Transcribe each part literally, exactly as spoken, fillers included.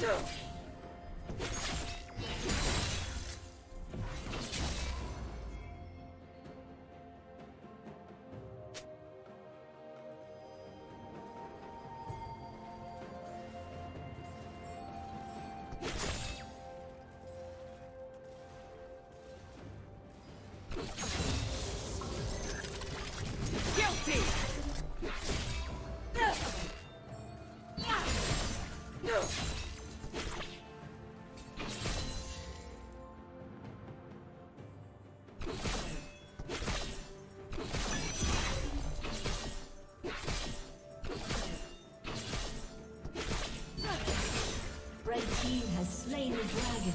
go. Slain the dragon.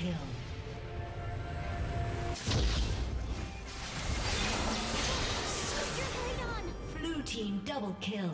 Kill. Blue team double kill.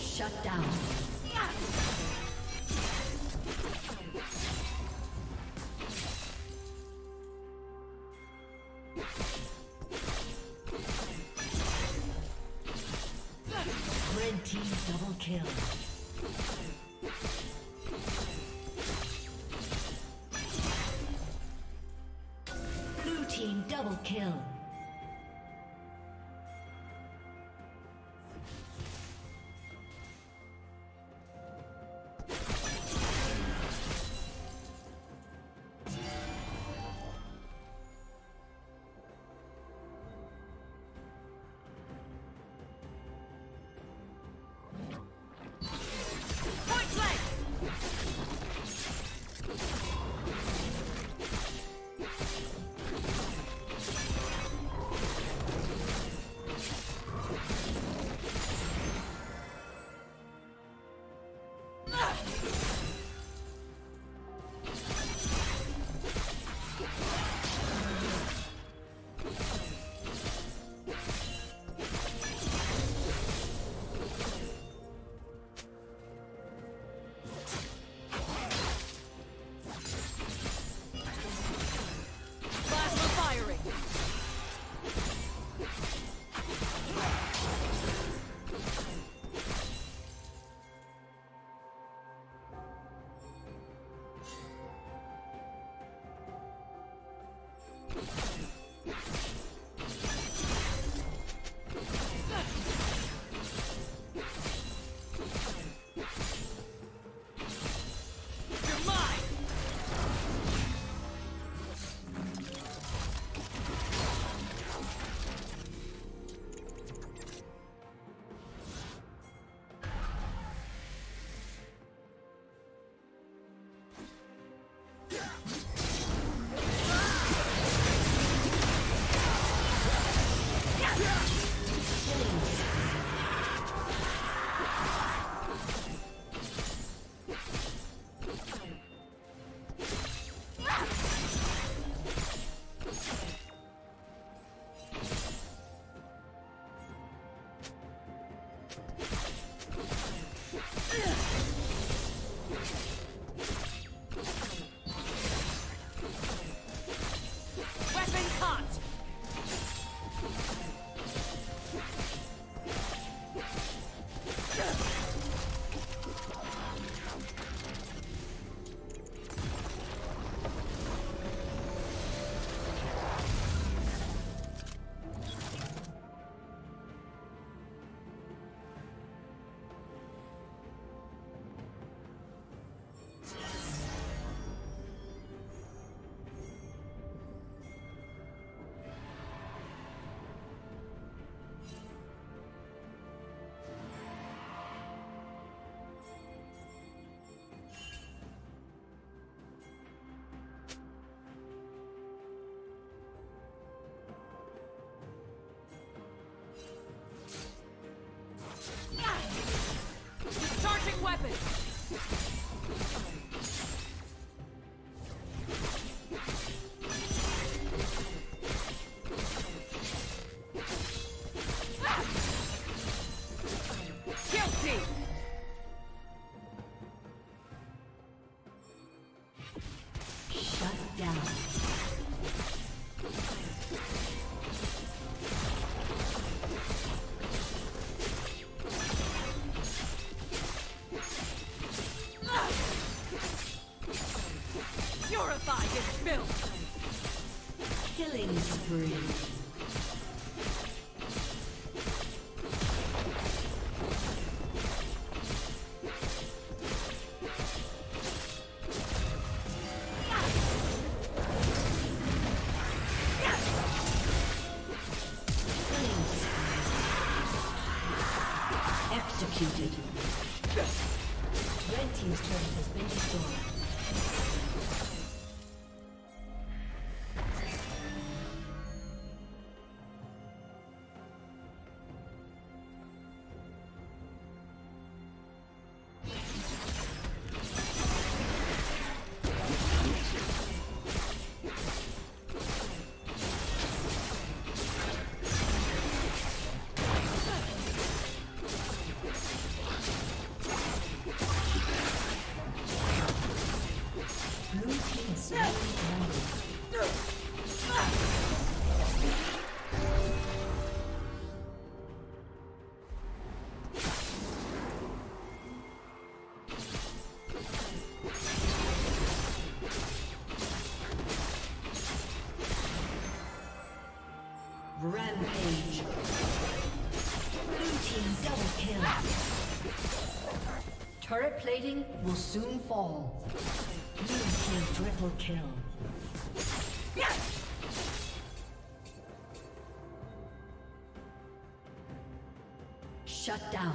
Shut down. Red team double kill. Killing spree. Executed. Red team's turret has been destroyed. Rampage. Blue team double kill. Turret plating will soon fall. Blue team triple kill. Shut down.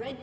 Red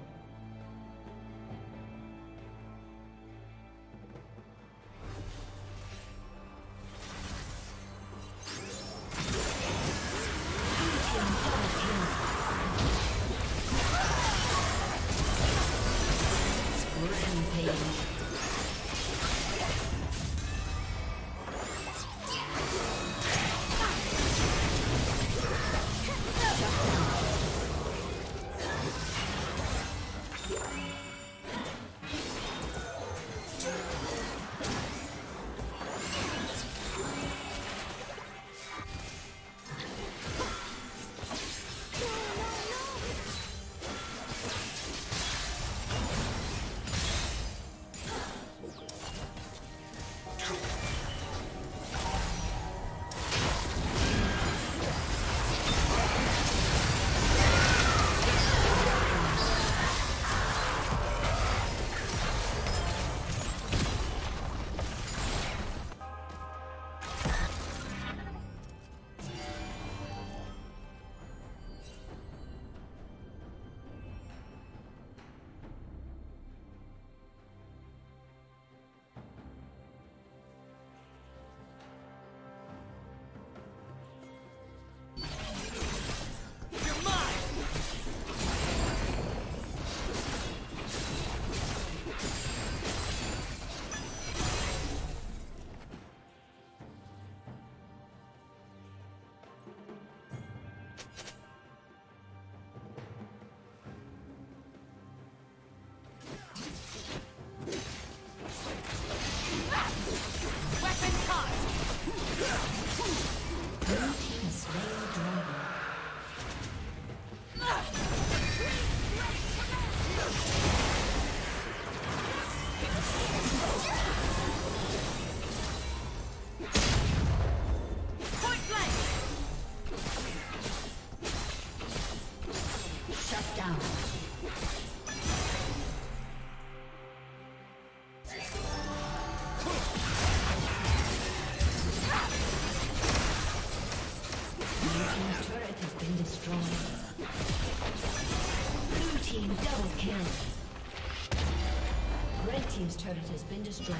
Team's turret has been destroyed.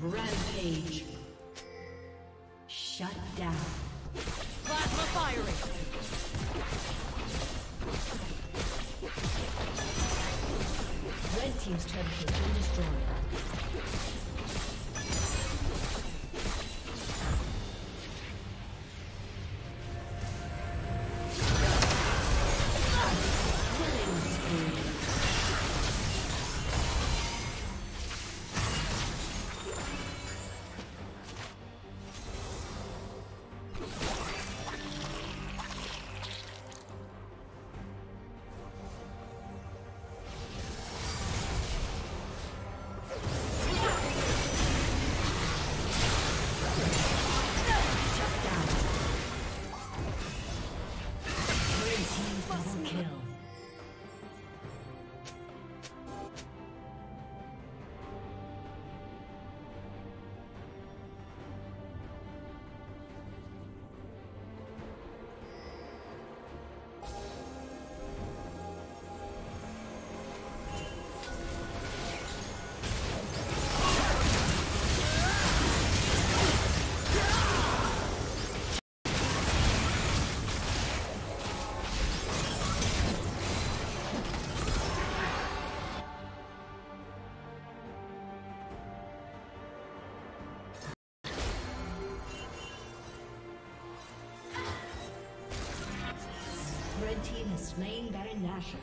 Rampage. Shut down. Plasma firing. Red team's turret has been destroyed. Red team has slain Baron Nashor.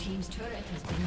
Team's turret has been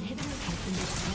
inhibitor has been destroyed.